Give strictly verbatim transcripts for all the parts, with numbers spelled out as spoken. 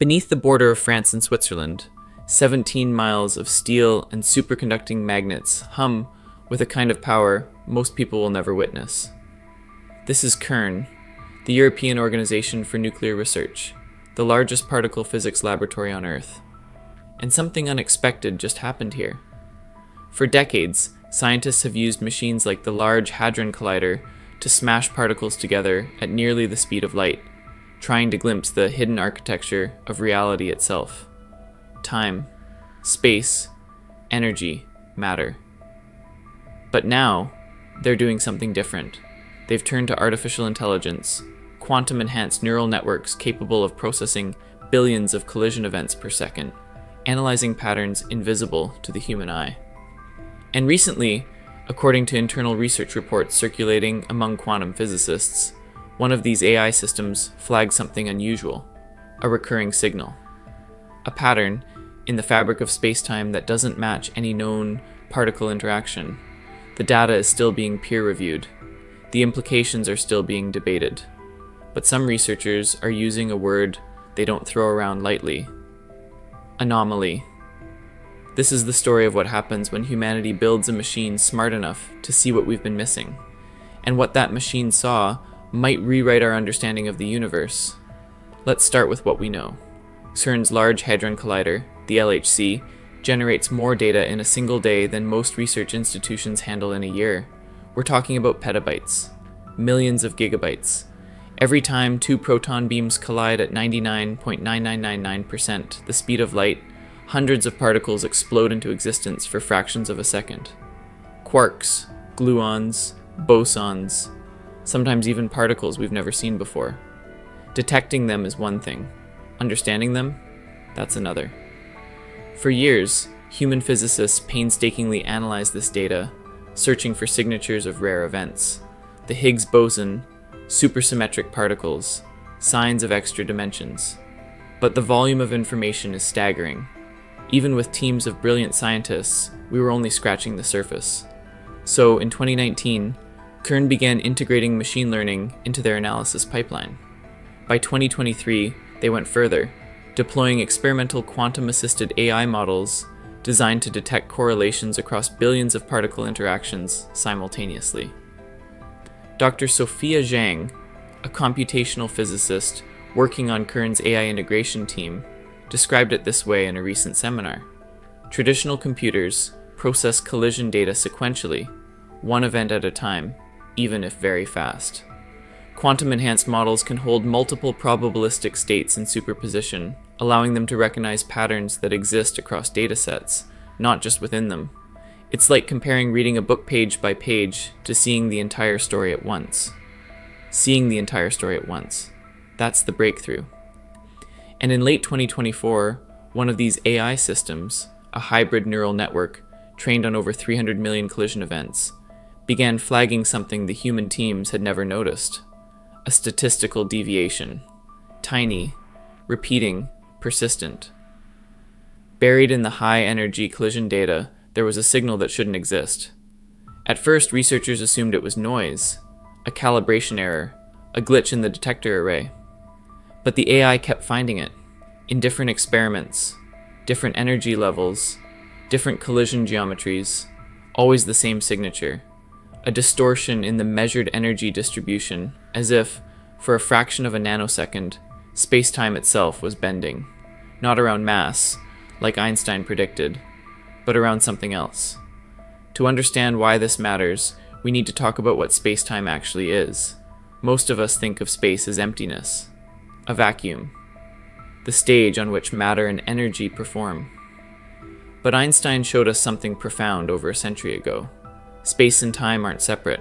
Beneath the border of France and Switzerland, seventeen miles of steel and superconducting magnets hum with a kind of power most people will never witness. This is CERN, the European Organization for Nuclear Research, the largest particle physics laboratory on Earth. And something unexpected just happened here. For decades, scientists have used machines like the Large Hadron Collider to smash particles together at nearly the speed of light, trying to glimpse the hidden architecture of reality itself. Time, space, energy, matter. But now, they're doing something different. They've turned to artificial intelligence, quantum-enhanced neural networks capable of processing billions of collision events per second, analyzing patterns invisible to the human eye. And recently, according to internal research reports circulating among quantum physicists, one of these A I systems flagged something unusual, a recurring signal, a pattern in the fabric of space-time that doesn't match any known particle interaction. The data is still being peer-reviewed. The implications are still being debated. But some researchers are using a word they don't throw around lightly: anomaly. This is the story of what happens when humanity builds a machine smart enough to see what we've been missing. And what that machine saw might rewrite our understanding of the universe. Let's start with what we know. CERN's Large Hadron Collider, the L H C, generates more data in a single day than most research institutions handle in a year. We're talking about petabytes, millions of gigabytes. Every time two proton beams collide at ninety-nine point nine nine nine nine percent the speed of light, hundreds of particles explode into existence for fractions of a second. Quarks, gluons, bosons, sometimes even particles we've never seen before. Detecting them is one thing. Understanding them? That's another. For years, human physicists painstakingly analyzed this data, searching for signatures of rare events. The Higgs boson, supersymmetric particles, signs of extra dimensions. But the volume of information is staggering. Even with teams of brilliant scientists, we were only scratching the surface. So in twenty nineteen, CERN began integrating machine learning into their analysis pipeline. By twenty twenty-three, they went further, deploying experimental quantum-assisted A I models designed to detect correlations across billions of particle interactions simultaneously. Doctor Sophia Zhang, a computational physicist working on CERN's A I integration team, described it this way in a recent seminar. Traditional computers process collision data sequentially, one event at a time, even if very fast. Quantum-enhanced models can hold multiple probabilistic states in superposition, allowing them to recognize patterns that exist across datasets, not just within them. It's like comparing reading a book page by page to seeing the entire story at once. Seeing the entire story at once. That's the breakthrough. And in late twenty twenty-four, one of these A I systems, a hybrid neural network trained on over three hundred million collision events, began flagging something the human teams had never noticed. A statistical deviation. Tiny, repeating, persistent. Buried in the high-energy collision data, there was a signal that shouldn't exist. At first, researchers assumed it was noise, a calibration error, a glitch in the detector array. But the A I kept finding it, in different experiments, different energy levels, different collision geometries, always the same signature. A distortion in the measured energy distribution, as if, for a fraction of a nanosecond, space-time itself was bending. Not around mass, like Einstein predicted, but around something else. To understand why this matters, we need to talk about what space-time actually is. Most of us think of space as emptiness, a vacuum, the stage on which matter and energy perform. But Einstein showed us something profound over a century ago. Space and time aren't separate.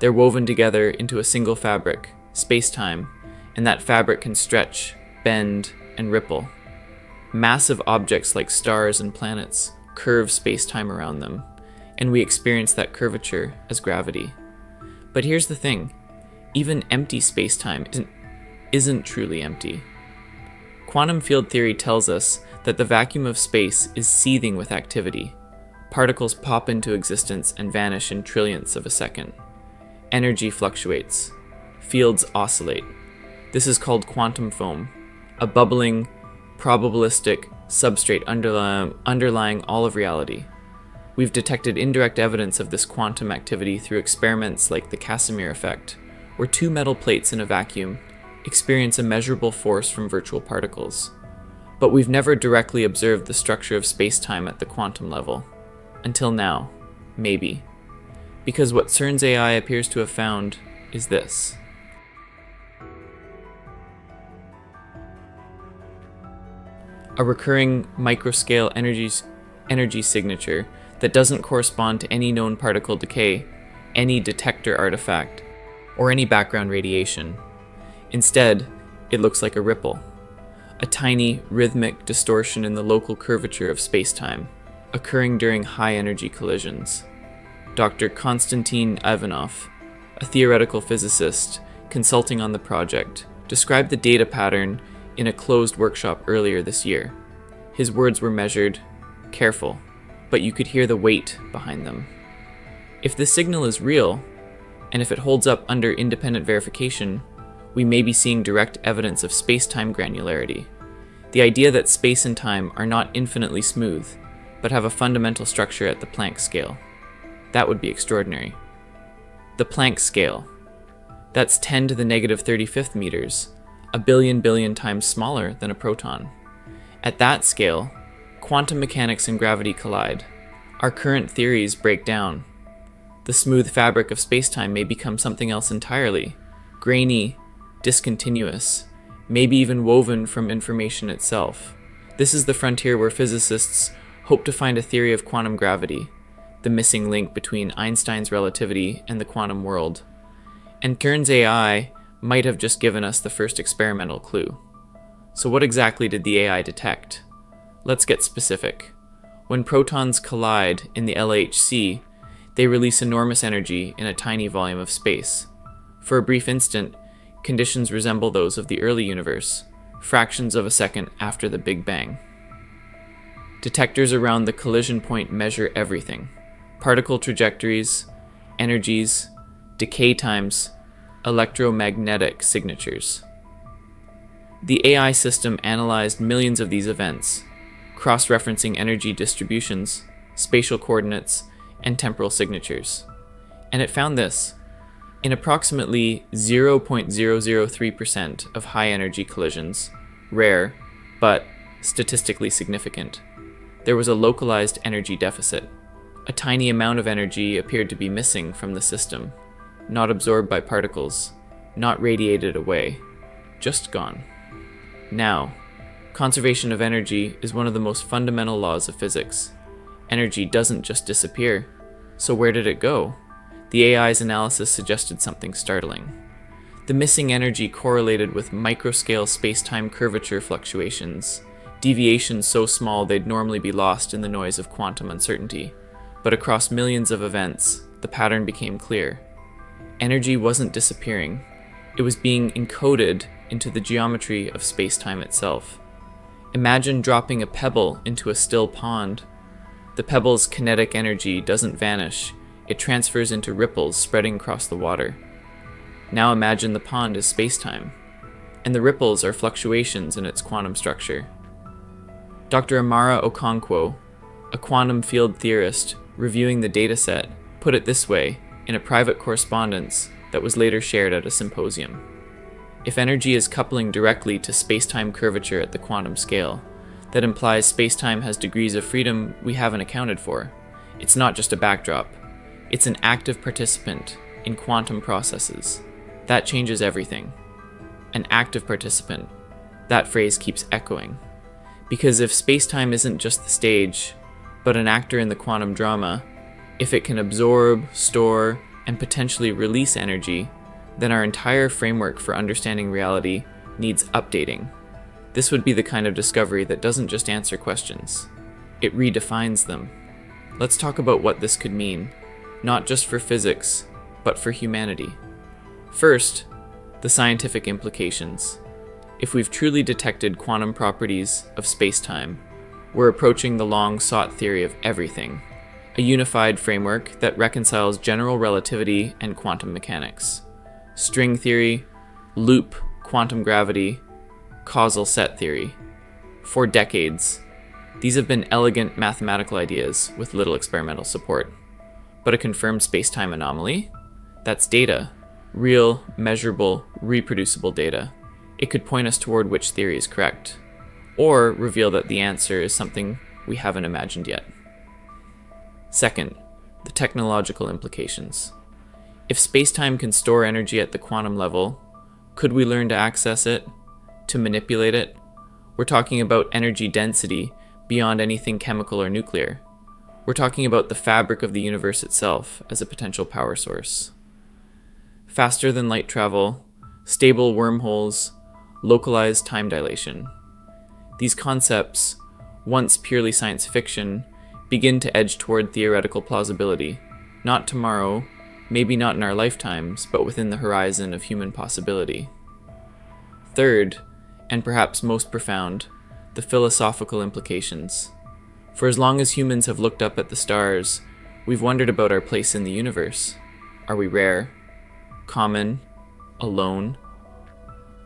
They're woven together into a single fabric, space-time, and that fabric can stretch, bend, and ripple. Massive objects like stars and planets curve space-time around them, and we experience that curvature as gravity. But here's the thing, even empty space-time isn't, isn't truly empty. Quantum field theory tells us that the vacuum of space is seething with activity. Particles pop into existence and vanish in trillionths of a second. Energy fluctuates. Fields oscillate. This is called quantum foam, a bubbling, probabilistic substrate underly- underlying all of reality. We've detected indirect evidence of this quantum activity through experiments like the Casimir effect, where two metal plates in a vacuum experience a measurable force from virtual particles. But we've never directly observed the structure of space-time at the quantum level. Until now, maybe. Because what CERN's A I appears to have found is this. A recurring microscale energies, energy signature that doesn't correspond to any known particle decay, any detector artifact, or any background radiation. Instead, it looks like a ripple, a tiny rhythmic distortion in the local curvature of spacetime, occurring during high-energy collisions. Doctor Konstantin Ivanov, a theoretical physicist consulting on the project, described the data pattern in a closed workshop earlier this year. His words were measured, careful, but you could hear the weight behind them. If this signal is real, and if it holds up under independent verification, we may be seeing direct evidence of space-time granularity. The idea that space and time are not infinitely smooth, but have a fundamental structure at the Planck scale. That would be extraordinary. The Planck scale. That's ten to the negative thirty-fifth meters, a billion billion times smaller than a proton. At that scale, quantum mechanics and gravity collide. Our current theories break down. The smooth fabric of spacetime may become something else entirely, grainy, discontinuous, maybe even woven from information itself. This is the frontier where physicists hope to find a theory of quantum gravity, the missing link between Einstein's relativity and the quantum world. And CERN's A I might have just given us the first experimental clue. So what exactly did the A I detect? Let's get specific. When protons collide in the L H C, they release enormous energy in a tiny volume of space. For a brief instant, conditions resemble those of the early universe, fractions of a second after the Big Bang. Detectors around the collision point measure everything: particle trajectories, energies, decay times, electromagnetic signatures. The A I system analyzed millions of these events, cross-referencing energy distributions, spatial coordinates, and temporal signatures. And it found this. In approximately zero point zero zero three percent of high-energy collisions, rare, but statistically significant, there was a localized energy deficit. A tiny amount of energy appeared to be missing from the system, not absorbed by particles, not radiated away, just gone. Now, conservation of energy is one of the most fundamental laws of physics. Energy doesn't just disappear, so where did it go? The A I's analysis suggested something startling. The missing energy correlated with microscale space-time curvature fluctuations, deviations so small they'd normally be lost in the noise of quantum uncertainty. But across millions of events, the pattern became clear. Energy wasn't disappearing. It was being encoded into the geometry of space-time itself. Imagine dropping a pebble into a still pond. The pebble's kinetic energy doesn't vanish. It transfers into ripples spreading across the water. Now imagine the pond is spacetime, and the ripples are fluctuations in its quantum structure. Doctor Amara Okonkwo, a quantum field theorist reviewing the dataset, put it this way in a private correspondence that was later shared at a symposium. If energy is coupling directly to spacetime curvature at the quantum scale, that implies spacetime has degrees of freedom we haven't accounted for. It's not just a backdrop. It's an active participant in quantum processes. That changes everything. An active participant. That phrase keeps echoing. Because if spacetime isn't just the stage, but an actor in the quantum drama, if it can absorb, store, and potentially release energy, then our entire framework for understanding reality needs updating. This would be the kind of discovery that doesn't just answer questions. It redefines them. Let's talk about what this could mean. Not just for physics, but for humanity. First, the scientific implications. If we've truly detected quantum properties of spacetime, we're approaching the long-sought theory of everything, a unified framework that reconciles general relativity and quantum mechanics, string theory, loop quantum gravity, causal set theory, For decades, these have been elegant mathematical ideas with little experimental support. But a confirmed spacetime anomaly? That's data. Real, measurable, reproducible data. It could point us toward which theory is correct, or reveal that the answer is something we haven't imagined yet. Second, the technological implications. If spacetime can store energy at the quantum level, could we learn to access it, to manipulate it? We're talking about energy density beyond anything chemical or nuclear. We're talking about the fabric of the universe itself as a potential power source. Faster than light travel, stable wormholes, localized time dilation. These concepts, once purely science fiction, begin to edge toward theoretical plausibility, not tomorrow, maybe not in our lifetimes, but within the horizon of human possibility. Third, and perhaps most profound, the philosophical implications. For as long as humans have looked up at the stars, we've wondered about our place in the universe. Are we rare? Common? Alone?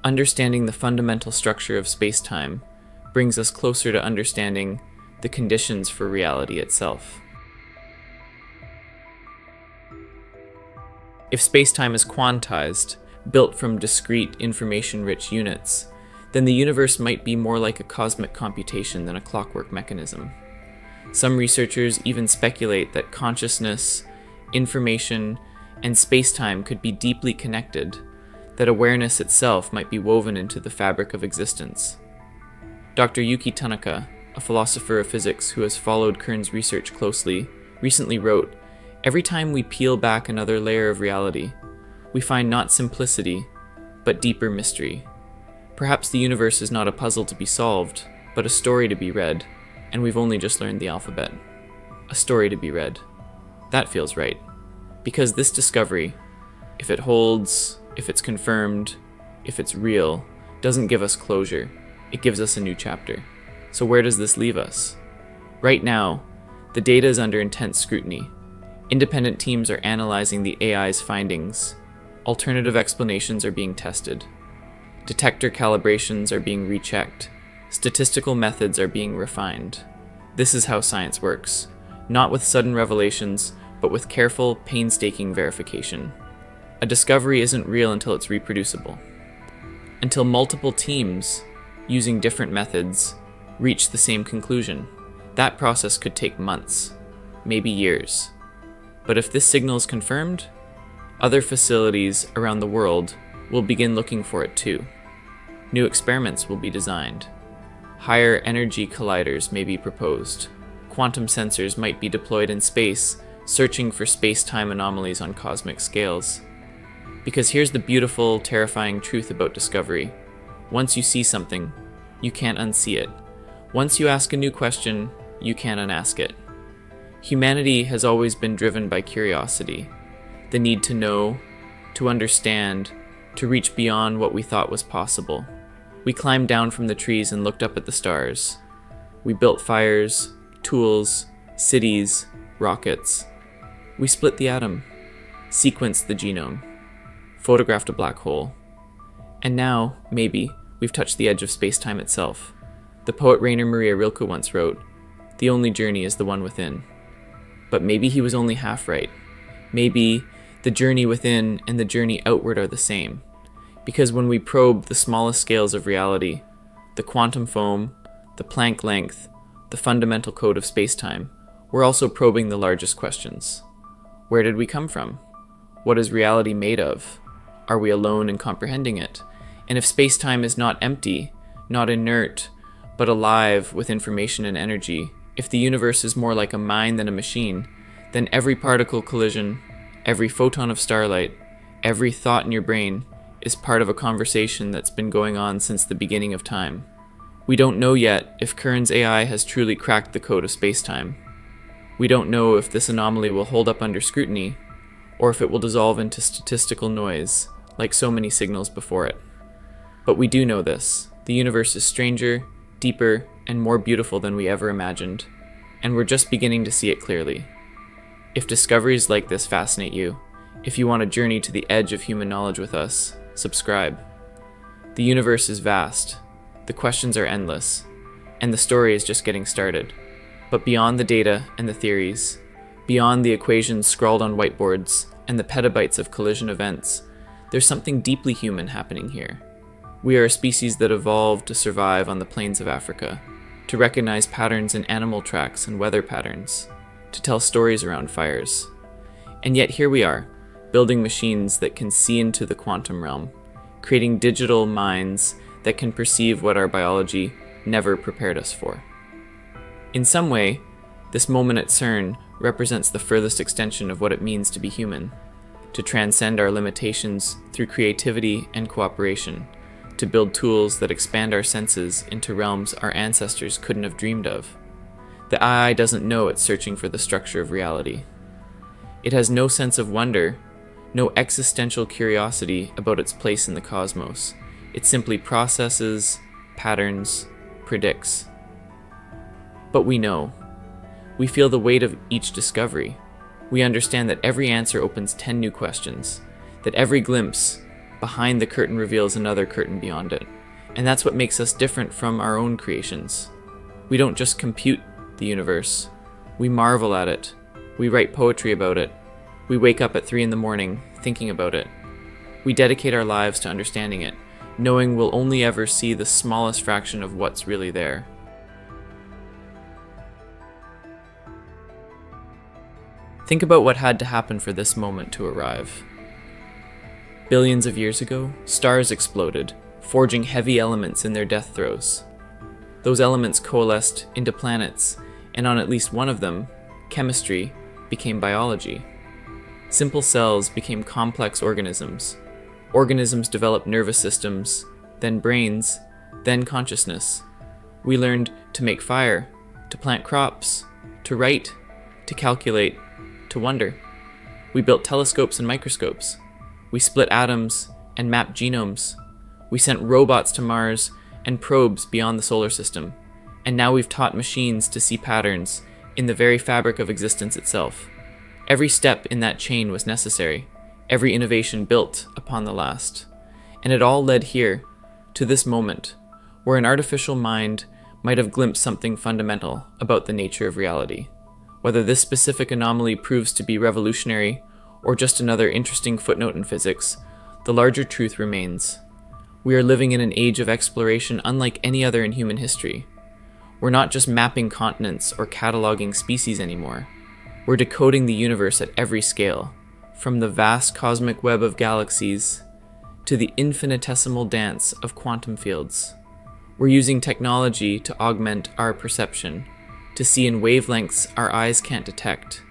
Understanding the fundamental structure of space-time brings us closer to understanding the conditions for reality itself. If space-time is quantized, built from discrete, information-rich units, then the universe might be more like a cosmic computation than a clockwork mechanism. Some researchers even speculate that consciousness, information, and space-time could be deeply connected, that awareness itself might be woven into the fabric of existence. Doctor Yuki Tanaka, a philosopher of physics who has followed Kern's research closely, recently wrote, "Every time we peel back another layer of reality, we find not simplicity, but deeper mystery. Perhaps the universe is not a puzzle to be solved, but a story to be read, and we've only just learned the alphabet. A story to be read." That feels right, because this discovery, if it holds, if it's confirmed, if it's real, doesn't give us closure, it gives us a new chapter. So where does this leave us? Right now, the data is under intense scrutiny. Independent teams are analyzing the A I's findings. Alternative explanations are being tested. Detector calibrations are being rechecked. Statistical methods are being refined. This is how science works, not with sudden revelations, but with careful, painstaking verification. A discovery isn't real until it's reproducible. Until multiple teams, using different methods, reach the same conclusion. That process could take months, maybe years. But if this signal is confirmed, other facilities around the world will begin looking for it too. New experiments will be designed. Higher energy colliders may be proposed. Quantum sensors might be deployed in space, searching for space-time anomalies on cosmic scales. Because here's the beautiful, terrifying truth about discovery. Once you see something, you can't unsee it. Once you ask a new question, you can't unask it. Humanity has always been driven by curiosity, the need to know, to understand, to reach beyond what we thought was possible. We climbed down from the trees and looked up at the stars. We built fires, tools, cities, rockets. We split the atom, sequenced the genome, photographed a black hole. And now, maybe, we've touched the edge of space-time itself. The poet Rainer Maria Rilke once wrote, "The only journey is the one within." But maybe he was only half right. Maybe the journey within and the journey outward are the same. Because when we probe the smallest scales of reality, the quantum foam, the Planck length, the fundamental code of spacetime, we're also probing the largest questions. Where did we come from? What is reality made of? Are we alone in comprehending it? And if spacetime is not empty, not inert, but alive with information and energy, if the universe is more like a mine than a machine, then every particle collision, every photon of starlight, every thought in your brain is part of a conversation that's been going on since the beginning of time. We don't know yet if Kern's A I has truly cracked the code of spacetime. We don't know if this anomaly will hold up under scrutiny, or if it will dissolve into statistical noise, like so many signals before it. But we do know this. The universe is stranger, deeper, and more beautiful than we ever imagined, and we're just beginning to see it clearly. If discoveries like this fascinate you, if you want a journey to the edge of human knowledge with us, subscribe. The universe is vast. The questions are endless. and the story is just getting started. But beyond the data and the theories, beyond the equations scrawled on whiteboards and the petabytes of collision events, there's something deeply human happening here. We are a species that evolved to survive on the plains of Africa, to recognize patterns in animal tracks and weather patterns, to tell stories around fires. And yet here we are, building machines that can see into the quantum realm, creating digital minds that can perceive what our biology never prepared us for. In some way, this moment at CERN represents the furthest extension of what it means to be human, to transcend our limitations through creativity and cooperation, to build tools that expand our senses into realms our ancestors couldn't have dreamed of. The eye doesn't know it's searching for the structure of reality. It has no sense of wonder, no existential curiosity about its place in the cosmos. It simply processes, patterns, predicts. But we know. We feel the weight of each discovery. We understand that every answer opens ten new questions, that every glimpse behind the curtain reveals another curtain beyond it. And that's what makes us different from our own creations. We don't just compute the universe. We marvel at it. We write poetry about it. We wake up at three in the morning thinking about it. We dedicate our lives to understanding it, knowing we'll only ever see the smallest fraction of what's really there. Think about what had to happen for this moment to arrive. Billions of years ago, stars exploded, forging heavy elements in their death throes. Those elements coalesced into planets, and on at least one of them, chemistry became biology. Simple cells became complex organisms. Organisms developed nervous systems, then brains, then consciousness. We learned to make fire, to plant crops, to write, to calculate, to wonder. We built telescopes and microscopes. We split atoms and mapped genomes. We sent robots to Mars and probes beyond the solar system. And now we've taught machines to see patterns in the very fabric of existence itself. Every step in that chain was necessary, every innovation built upon the last. And it all led here, to this moment, where an artificial mind might have glimpsed something fundamental about the nature of reality. Whether this specific anomaly proves to be revolutionary or just another interesting footnote in physics, the larger truth remains. We are living in an age of exploration unlike any other in human history. We're not just mapping continents or cataloging species anymore. We're decoding the universe at every scale, from the vast cosmic web of galaxies to the infinitesimal dance of quantum fields. We're using technology to augment our perception, to see in wavelengths our eyes can't detect,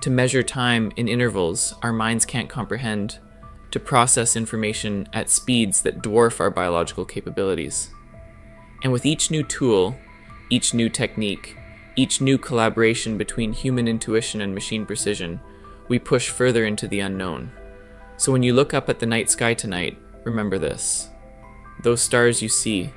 to measure time in intervals our minds can't comprehend, to process information at speeds that dwarf our biological capabilities. And with each new tool, each new technique, each new collaboration between human intuition and machine precision, we push further into the unknown. So when you look up at the night sky tonight, remember this. Those stars you see,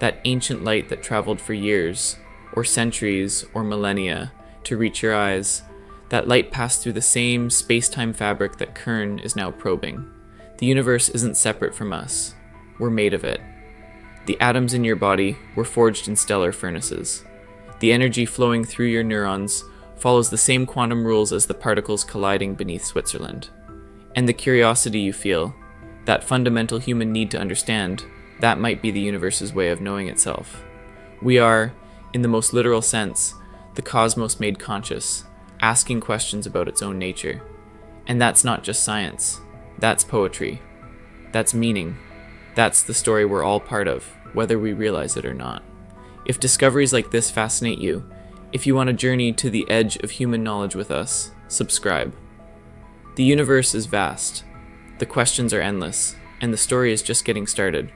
that ancient light that traveled for years, or centuries, or millennia, to reach your eyes, that light passed through the same space-time fabric that CERN is now probing. The universe isn't separate from us. We're made of it. The atoms in your body were forged in stellar furnaces. The energy flowing through your neurons follows the same quantum rules as the particles colliding beneath Switzerland. And the curiosity you feel, that fundamental human need to understand, that might be the universe's way of knowing itself. We are, in the most literal sense, the cosmos made conscious, asking questions about its own nature. And that's not just science. That's poetry. That's meaning. That's the story we're all part of, whether we realize it or not. If discoveries like this fascinate you, if you want a journey to the edge of human knowledge with us, subscribe. The universe is vast. The questions are endless, and the story is just getting started.